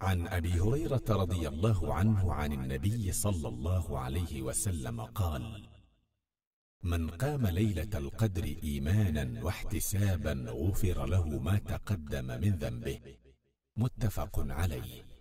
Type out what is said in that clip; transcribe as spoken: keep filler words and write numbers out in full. عن أبي هريرة رضي الله عنه عن النبي صلى الله عليه وسلم قال: من قام ليلة القدر إيمانا واحتسابا غفر له ما تقدم من ذنبه. متفق عليه.